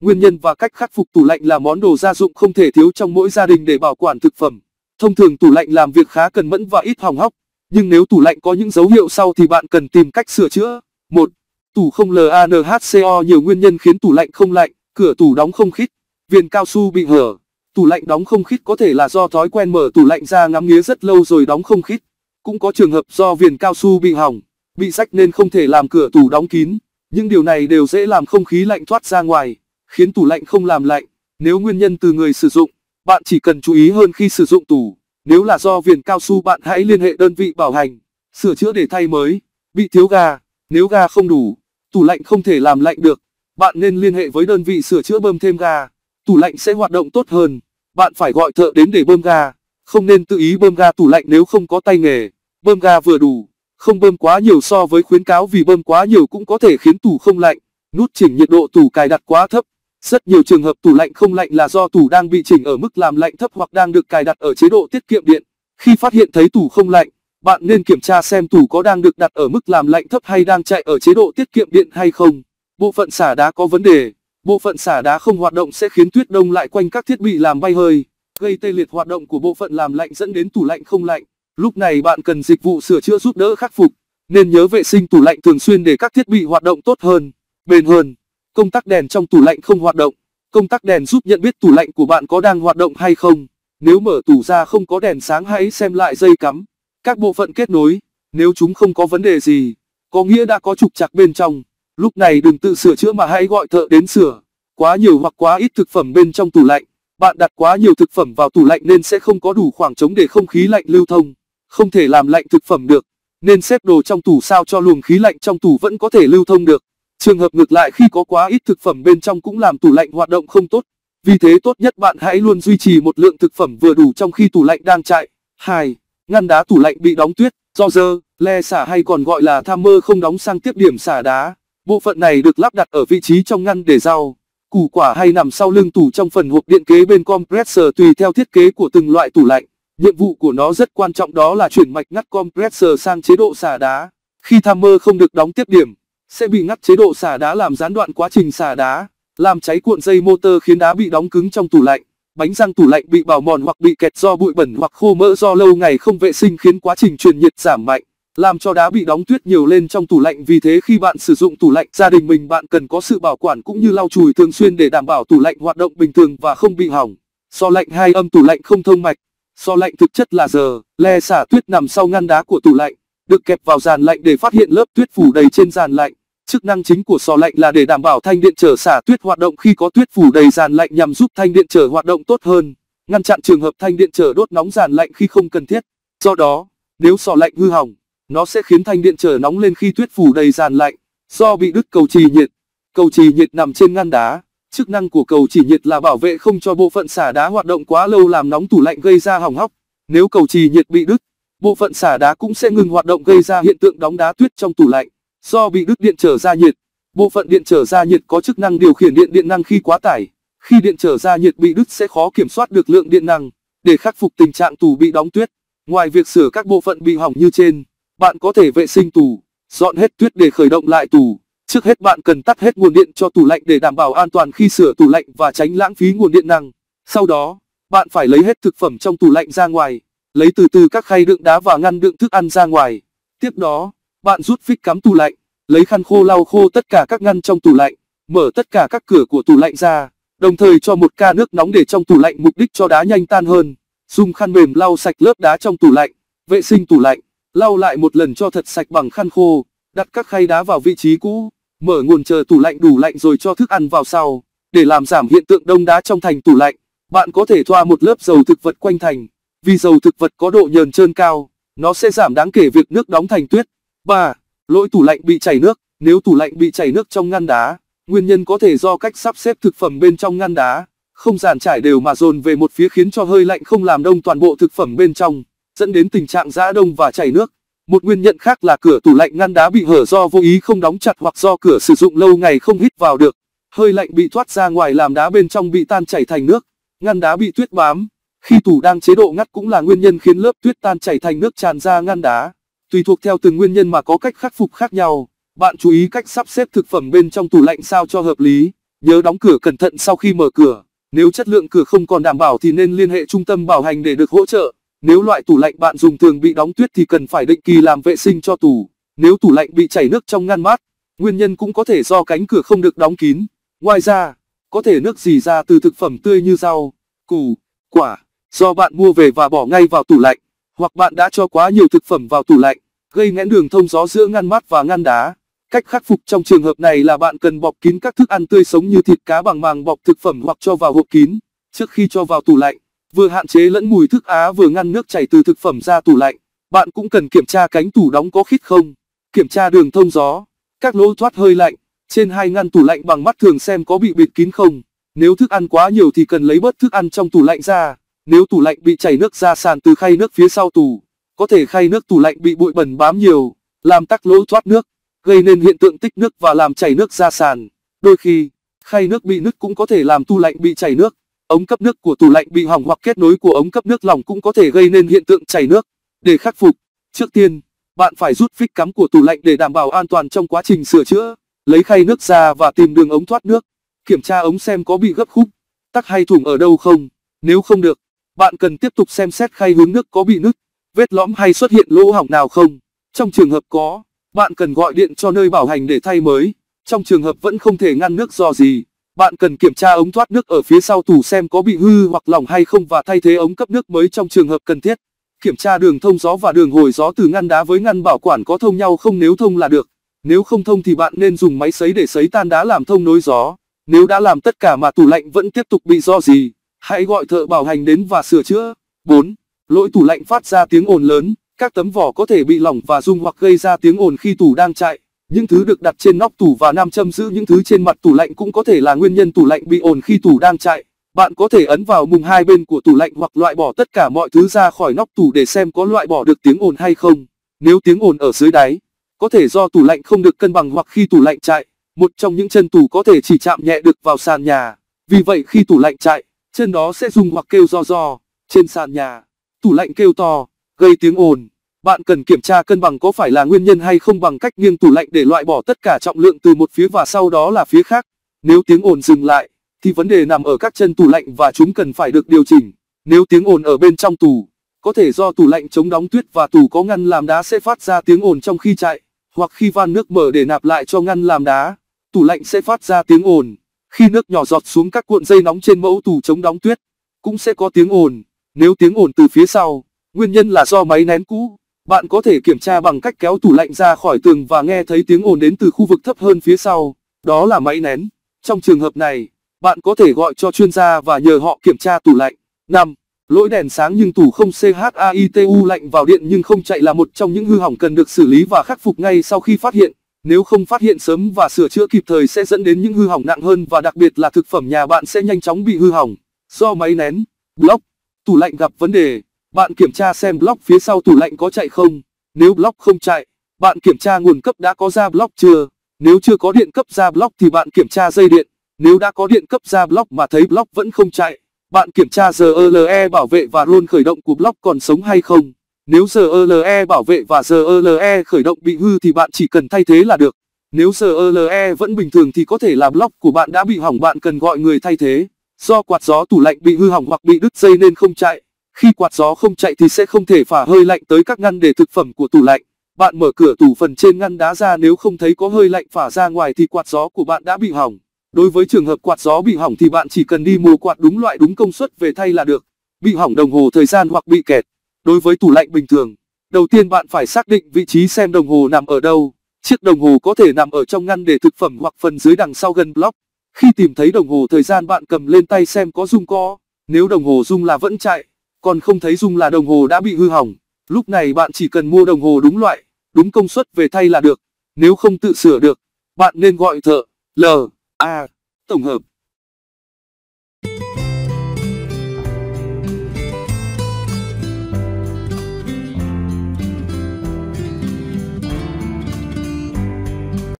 Nguyên nhân và cách khắc phục. Tủ lạnh là món đồ gia dụng không thể thiếu trong mỗi gia đình để bảo quản thực phẩm. Thông thường tủ lạnh làm việc khá cần mẫn và ít hỏng hóc, nhưng nếu tủ lạnh có những dấu hiệu sau thì bạn cần tìm cách sửa chữa. 1. Tủ không LANHCO. Nhiều nguyên nhân khiến tủ lạnh không lạnh: cửa tủ đóng không khít, viền cao su bị hở. Tủ lạnh đóng không khít có thể là do thói quen mở tủ lạnh ra ngắm nghía rất lâu rồi đóng không khít. Cũng có trường hợp do viền cao su bị hỏng, bị rách nên không thể làm cửa tủ đóng kín. Những điều này đều dễ làm không khí lạnh thoát ra ngoài, khiến tủ lạnh không làm lạnh. Nếu nguyên nhân từ người sử dụng, bạn chỉ cần chú ý hơn khi sử dụng tủ. Nếu là do viền cao su, bạn hãy liên hệ đơn vị bảo hành, sửa chữa để thay mới. Bị thiếu ga. Nếu ga không đủ, tủ lạnh không thể làm lạnh được, bạn nên liên hệ với đơn vị sửa chữa bơm thêm ga. Tủ lạnh sẽ hoạt động tốt hơn. Bạn phải gọi thợ đến để bơm ga, không nên tự ý bơm ga tủ lạnh nếu không có tay nghề. Bơm ga vừa đủ, không bơm quá nhiều so với khuyến cáo, vì bơm quá nhiều cũng có thể khiến tủ không lạnh. Nút chỉnh nhiệt độ tủ cài đặt quá thấp. Rất nhiều trường hợp tủ lạnh không lạnh là do tủ đang bị chỉnh ở mức làm lạnh thấp hoặc đang được cài đặt ở chế độ tiết kiệm điện. Khi phát hiện thấy tủ không lạnh, bạn nên kiểm tra xem tủ có đang được đặt ở mức làm lạnh thấp hay đang chạy ở chế độ tiết kiệm điện hay không. Bộ phận xả đá có vấn đề. Bộ phận xả đá không hoạt động sẽ khiến tuyết đông lại quanh các thiết bị làm bay hơi, gây tê liệt hoạt động của bộ phận làm lạnh, dẫn đến tủ lạnh không lạnh. Lúc này bạn cần dịch vụ sửa chữa giúp đỡ khắc phục. Nên nhớ vệ sinh tủ lạnh thường xuyên để các thiết bị hoạt động tốt hơn, bền hơn. Công tắc đèn trong tủ lạnh không hoạt động. Công tắc đèn giúp nhận biết tủ lạnh của bạn có đang hoạt động hay không. Nếu mở tủ ra không có đèn sáng, hãy xem lại dây cắm, các bộ phận kết nối. Nếu chúng không có vấn đề gì, có nghĩa đã có trục trặc bên trong. Lúc này đừng tự sửa chữa mà hãy gọi thợ đến sửa. Quá nhiều hoặc quá ít thực phẩm bên trong tủ lạnh. Bạn đặt quá nhiều thực phẩm vào tủ lạnh nên sẽ không có đủ khoảng trống để không khí lạnh lưu thông. Không thể làm lạnh thực phẩm được, nên xếp đồ trong tủ sao cho luồng khí lạnh trong tủ vẫn có thể lưu thông được. Trường hợp ngược lại, khi có quá ít thực phẩm bên trong cũng làm tủ lạnh hoạt động không tốt. Vì thế tốt nhất bạn hãy luôn duy trì một lượng thực phẩm vừa đủ trong khi tủ lạnh đang chạy. 2. Ngăn đá tủ lạnh bị đóng tuyết, do dơ, le xả hay còn gọi là timer không đóng sang tiếp điểm xả đá. Bộ phận này được lắp đặt ở vị trí trong ngăn để rau, củ quả hay nằm sau lưng tủ trong phần hộp điện kế bên compressor tùy theo thiết kế của từng loại tủ lạnh. Nhiệm vụ của nó rất quan trọng, đó là chuyển mạch ngắt compressor sang chế độ xả đá. Khi timer không được đóng tiếp điểm, sẽ bị ngắt chế độ xả đá, làm gián đoạn quá trình xả đá, làm cháy cuộn dây motor khiến đá bị đóng cứng trong tủ lạnh. Bánh răng tủ lạnh bị bào mòn hoặc bị kẹt do bụi bẩn hoặc khô mỡ do lâu ngày không vệ sinh, khiến quá trình truyền nhiệt giảm mạnh, làm cho đá bị đóng tuyết nhiều lên trong tủ lạnh. Vì thế khi bạn sử dụng tủ lạnh gia đình mình, bạn cần có sự bảo quản cũng như lau chùi thường xuyên để đảm bảo tủ lạnh hoạt động bình thường và không bị hỏng. So lạnh hai âm tủ lạnh không thông mạch. So lạnh thực chất là giờ, le xả tuyết nằm sau ngăn đá của tủ lạnh, được kẹp vào giàn lạnh để phát hiện lớp tuyết phủ đầy trên giàn lạnh. Chức năng chính của so lạnh là để đảm bảo thanh điện trở xả tuyết hoạt động khi có tuyết phủ đầy giàn lạnh, nhằm giúp thanh điện trở hoạt động tốt hơn, ngăn chặn trường hợp thanh điện trở đốt nóng giàn lạnh khi không cần thiết. Do đó, nếu so lạnh hư hỏng, nó sẽ khiến thanh điện trở nóng lên khi tuyết phủ đầy giàn lạnh, do bị đứt cầu chì nhiệt. Cầu chì nhiệt nằm trên ngăn đá. Chức năng của cầu chì nhiệt là bảo vệ không cho bộ phận xả đá hoạt động quá lâu, làm nóng tủ lạnh gây ra hỏng hóc. Nếu cầu chì nhiệt bị đứt, bộ phận xả đá cũng sẽ ngừng hoạt động, gây ra hiện tượng đóng đá tuyết trong tủ lạnh. Do bị đứt điện trở ra nhiệt, bộ phận điện trở ra nhiệt có chức năng điều khiển điện năng khi quá tải. Khi điện trở ra nhiệt bị đứt sẽ khó kiểm soát được lượng điện năng. Để khắc phục tình trạng tủ bị đóng tuyết, ngoài việc sửa các bộ phận bị hỏng như trên, bạn có thể vệ sinh tủ, dọn hết tuyết để khởi động lại tủ. Trước hết bạn cần tắt hết nguồn điện cho tủ lạnh để đảm bảo an toàn khi sửa tủ lạnh và tránh lãng phí nguồn điện năng. Sau đó, bạn phải lấy hết thực phẩm trong tủ lạnh ra ngoài, lấy từ từ các khay đựng đá và ngăn đựng thức ăn ra ngoài. Tiếp đó, bạn rút phích cắm tủ lạnh, lấy khăn khô lau khô tất cả các ngăn trong tủ lạnh, mở tất cả các cửa của tủ lạnh ra, đồng thời cho 1 ca nước nóng để trong tủ lạnh, mục đích cho đá nhanh tan hơn. Dùng khăn mềm lau sạch lớp đá trong tủ lạnh. Vệ sinh tủ lạnh, lau lại 1 lần cho thật sạch bằng khăn khô, đặt các khay đá vào vị trí cũ, mở nguồn chờ tủ lạnh đủ lạnh rồi cho thức ăn vào sau. Để làm giảm hiện tượng đông đá trong thành tủ lạnh, bạn có thể thoa 1 lớp dầu thực vật quanh thành, vì dầu thực vật có độ nhờn trơn cao, nó sẽ giảm đáng kể việc nước đóng thành tuyết. 3. Lỗi tủ lạnh bị chảy nước. Nếu tủ lạnh bị chảy nước trong ngăn đá, nguyên nhân có thể do cách sắp xếp thực phẩm bên trong ngăn đá, không dàn trải đều mà dồn về một phía, khiến cho hơi lạnh không làm đông toàn bộ thực phẩm bên trong, dẫn đến tình trạng giã đông và chảy nước. Một nguyên nhân khác là cửa tủ lạnh ngăn đá bị hở do vô ý không đóng chặt, hoặc do cửa sử dụng lâu ngày không hít vào được. Hơi lạnh bị thoát ra ngoài làm đá bên trong bị tan chảy thành nước. Ngăn đá bị tuyết bám. Khi tủ đang chế độ ngắt cũng là nguyên nhân khiến lớp tuyết tan chảy thành nước tràn ra ngăn đá. Tùy thuộc theo từng nguyên nhân mà có cách khắc phục khác nhau. Bạn chú ý cách sắp xếp thực phẩm bên trong tủ lạnh sao cho hợp lý. Nhớ đóng cửa cẩn thận sau khi mở cửa. Nếu chất lượng cửa không còn đảm bảo thì nên liên hệ trung tâm bảo hành để được hỗ trợ. Nếu loại tủ lạnh bạn dùng thường bị đóng tuyết thì cần phải định kỳ làm vệ sinh cho tủ. Nếu tủ lạnh bị chảy nước trong ngăn mát, nguyên nhân cũng có thể do cánh cửa không được đóng kín. Ngoài ra, có thể nước rỉ ra từ thực phẩm tươi như rau, củ, quả do bạn mua về và bỏ ngay vào tủ lạnh, hoặc bạn đã cho quá nhiều thực phẩm vào tủ lạnh, gây nghẽn đường thông gió giữa ngăn mát và ngăn đá. Cách khắc phục trong trường hợp này là bạn cần bọc kín các thức ăn tươi sống như thịt cá bằng màng bọc thực phẩm hoặc cho vào hộp kín. Trước khi cho vào tủ lạnh, vừa hạn chế lẫn mùi thức á vừa ngăn nước chảy từ thực phẩm ra tủ lạnh. Bạn cũng cần kiểm tra cánh tủ đóng có khít không, kiểm tra đường thông gió, các lỗ thoát hơi lạnh trên hai ngăn tủ lạnh bằng mắt thường xem có bị bịt kín không. Nếu thức ăn quá nhiều thì cần lấy bớt thức ăn trong tủ lạnh ra. Nếu tủ lạnh bị chảy nước ra sàn từ khay nước phía sau tủ, có thể khay nước tủ lạnh bị bụi bẩn bám nhiều, làm tắc lỗ thoát nước, gây nên hiện tượng tích nước và làm chảy nước ra sàn. Đôi khi, khay nước bị nứt cũng có thể làm tủ lạnh bị chảy nước. Ống cấp nước của tủ lạnh bị hỏng hoặc kết nối của ống cấp nước lỏng cũng có thể gây nên hiện tượng chảy nước. Để khắc phục, trước tiên, bạn phải rút phích cắm của tủ lạnh để đảm bảo an toàn trong quá trình sửa chữa. Lấy khay nước ra và tìm đường ống thoát nước, kiểm tra ống xem có bị gấp khúc, tắc hay thủng ở đâu không. Nếu không được, bạn cần tiếp tục xem xét khay hướng nước có bị nứt, vết lõm hay xuất hiện lỗ hỏng nào không. Trong trường hợp có, bạn cần gọi điện cho nơi bảo hành để thay mới. Trong trường hợp vẫn không thể ngăn nước do gì, bạn cần kiểm tra ống thoát nước ở phía sau tủ xem có bị hư hoặc lỏng hay không và thay thế ống cấp nước mới trong trường hợp cần thiết. Kiểm tra đường thông gió và đường hồi gió từ ngăn đá với ngăn bảo quản có thông nhau không, nếu thông là được. Nếu không thông thì bạn nên dùng máy sấy để sấy tan đá làm thông nối gió. Nếu đã làm tất cả mà tủ lạnh vẫn tiếp tục bị do gì, hãy gọi thợ bảo hành đến và sửa chữa. 4. Lỗi tủ lạnh phát ra tiếng ồn lớn. Các tấm vỏ có thể bị lỏng và rung hoặc gây ra tiếng ồn khi tủ đang chạy. Những thứ được đặt trên nóc tủ và nam châm giữ những thứ trên mặt tủ lạnh cũng có thể là nguyên nhân tủ lạnh bị ồn khi tủ đang chạy. Bạn có thể ấn vào mùng hai bên của tủ lạnh hoặc loại bỏ tất cả mọi thứ ra khỏi nóc tủ để xem có loại bỏ được tiếng ồn hay không. Nếu tiếng ồn ở dưới đáy, có thể do tủ lạnh không được cân bằng hoặc khi tủ lạnh chạy, một trong những chân tủ có thể chỉ chạm nhẹ được vào sàn nhà. Vì vậy khi tủ lạnh chạy, chân đó sẽ rung hoặc kêu ro ro. Trên sàn nhà, tủ lạnh kêu to, gây tiếng ồn. Bạn cần kiểm tra cân bằng có phải là nguyên nhân hay không bằng cách nghiêng tủ lạnh để loại bỏ tất cả trọng lượng từ một phía và sau đó là phía khác. Nếu tiếng ồn dừng lại, thì vấn đề nằm ở các chân tủ lạnh và chúng cần phải được điều chỉnh. Nếu tiếng ồn ở bên trong tủ, có thể do tủ lạnh chống đóng tuyết và tủ có ngăn làm đá sẽ phát ra tiếng ồn trong khi chạy, hoặc khi van nước mở để nạp lại cho ngăn làm đá, tủ lạnh sẽ phát ra tiếng ồn. Khi nước nhỏ giọt xuống các cuộn dây nóng trên mẫu tủ chống đóng tuyết, cũng sẽ có tiếng ồn. Nếu tiếng ồn từ phía sau, nguyên nhân là do máy nén cũ. Bạn có thể kiểm tra bằng cách kéo tủ lạnh ra khỏi tường và nghe thấy tiếng ồn đến từ khu vực thấp hơn phía sau, đó là máy nén. Trong trường hợp này, bạn có thể gọi cho chuyên gia và nhờ họ kiểm tra tủ lạnh. 5. Lỗi đèn sáng nhưng tủ không chịu lạnh vào điện nhưng không chạy là một trong những hư hỏng cần được xử lý và khắc phục ngay sau khi phát hiện. Nếu không phát hiện sớm và sửa chữa kịp thời sẽ dẫn đến những hư hỏng nặng hơn và đặc biệt là thực phẩm nhà bạn sẽ nhanh chóng bị hư hỏng. Do máy nén, block, tủ lạnh gặp vấn đề, bạn kiểm tra xem block phía sau tủ lạnh có chạy không. Nếu block không chạy, bạn kiểm tra nguồn cấp đã có ra block chưa. Nếu chưa có điện cấp ra block thì bạn kiểm tra dây điện. Nếu đã có điện cấp ra block mà thấy block vẫn không chạy, bạn kiểm tra GLE bảo vệ và rôn khởi động của block còn sống hay không. Nếu GLE bảo vệ và GLE khởi động bị hư thì bạn chỉ cần thay thế là được. Nếu GLE vẫn bình thường thì có thể là block của bạn đã bị hỏng, bạn cần gọi người thay thế. Do quạt gió tủ lạnh bị hư hỏng hoặc bị đứt dây nên không chạy. Khi quạt gió không chạy thì sẽ không thể phả hơi lạnh tới các ngăn để thực phẩm của tủ lạnh. Bạn mở cửa tủ phần trên ngăn đá ra, nếu không thấy có hơi lạnh phả ra ngoài thì quạt gió của bạn đã bị hỏng. Đối với trường hợp quạt gió bị hỏng thì bạn chỉ cần đi mua quạt đúng loại đúng công suất về thay là được. Bị hỏng đồng hồ thời gian hoặc bị kẹt. Đối với tủ lạnh bình thường, đầu tiên bạn phải xác định vị trí xem đồng hồ nằm ở đâu. Chiếc đồng hồ có thể nằm ở trong ngăn để thực phẩm hoặc phần dưới đằng sau gần block. Khi tìm thấy đồng hồ thời gian bạn cầm lên tay xem có rung có. Nếu đồng hồ rung là vẫn chạy, còn không thấy rung là đồng hồ đã bị hư hỏng. Lúc này bạn chỉ cần mua đồng hồ đúng loại, đúng công suất về thay là được. Nếu không tự sửa được, bạn nên gọi thợ tổng hợp